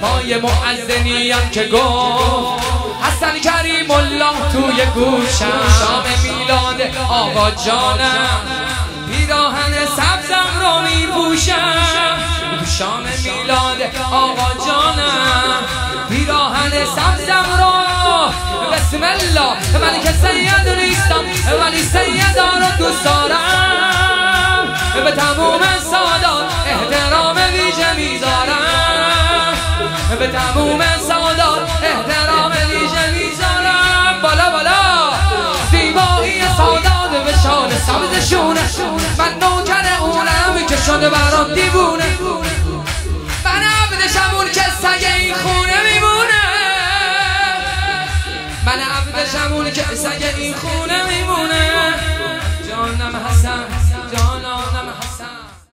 پای مؤذنیم که گفت حسن کریم الله توی گوشم، شام میلاد آقا جانم پیراهن سبزم رو میپوشم، شام میلاد آقا جانم پیراهن سبزم رو بسم الله. من که سید نیستم ولی سیدا رو دوست دارم، به تموم سادات احترام ویژه میذارم، به تموم سادات احترام ویژه میذارم. بالا بالا زیبایی سادات به شان سبزشونه، من نوکر اونم که شده برام دیوونه، من عبدشم اون که سگ این خونه میمونه، من عبدشم اون که سگ این خونه میمونه. جانم